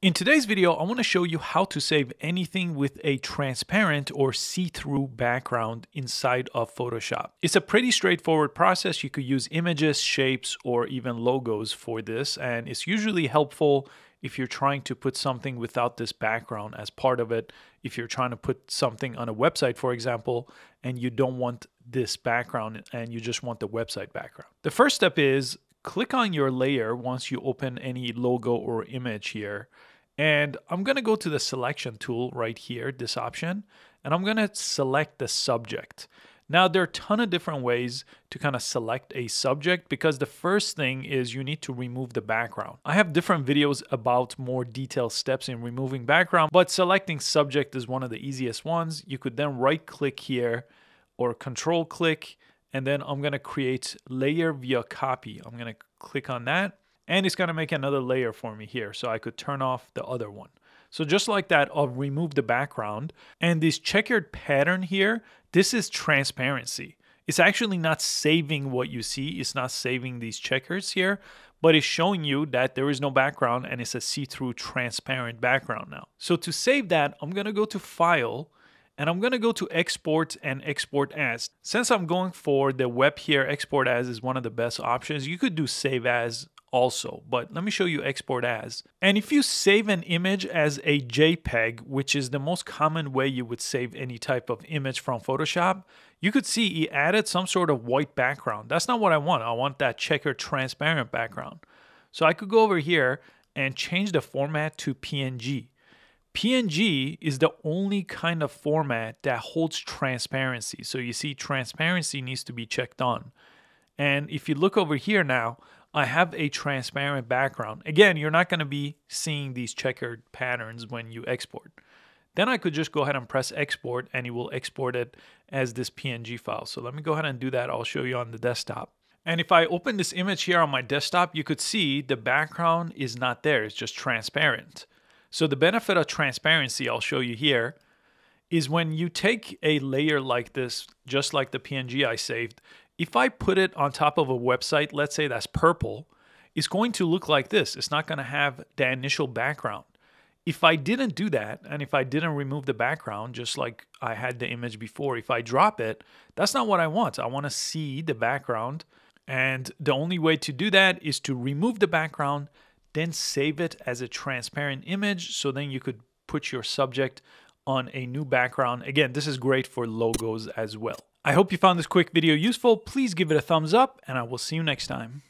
In today's video, I want to show you how to save anything with a transparent or see-through background inside of Photoshop. It's a pretty straightforward process. You could use images, shapes, or even logos for this, and it's usually helpful if you're trying to put something without this background as part of it. If you're trying to put something on a website, for example, and you don't want this background and you just want the website background. The first step is click on your layer once you open any logo or image here. And I'm going to go to the selection tool right here, this option, and I'm going to select the subject. Now, there are a ton of different ways to kind of select a subject because the first thing is you need to remove the background. I have different videos about more detailed steps in removing background, but selecting subject is one of the easiest ones. You could then right click here or control click, and then I'm going to create layer via copy. I'm going to click on that, and it's going to make another layer for me here, so I could turn off the other one. So just like that, I'll remove the background. And this checkered pattern here, this is transparency. It's actually not saving what you see. It's not saving these checkers here, but it's showing you that there is no background and it's a see-through transparent background now. So to save that, I'm going to go to File, and I'm going to go to Export and Export As. Since I'm going for the web here, Export As is one of the best options. You could do Save As also, but let me show you Export As. And if you save an image as a JPEG, which is the most common way you would save any type of image from Photoshop, you could see he added some sort of white background. That's not what I want. I want that checkered transparent background. So I could go over here and change the format to PNG. PNG is the only kind of format that holds transparency. So you see transparency needs to be checked on. And if you look over here now, I have a transparent background. Again, you're not going to be seeing these checkered patterns when you export. Then I could just go ahead and press export and it will export it as this PNG file. So let me go ahead and do that. I'll show you on the desktop. And if I open this image here on my desktop, you could see the background is not there. It's just transparent. So the benefit of transparency, I'll show you here, is when you take a layer like this, just like the PNG I saved, if I put it on top of a website, let's say that's purple, it's going to look like this. It's not going to have the initial background. If I didn't do that, and if I didn't remove the background, just like I had the image before, if I drop it, that's not what I want. I want to see the background. And the only way to do that is to remove the background, then save it as a transparent image, so then you could put your subject on a new background. Again, this is great for logos as well. I hope you found this quick video useful. Please give it a thumbs up, and I will see you next time.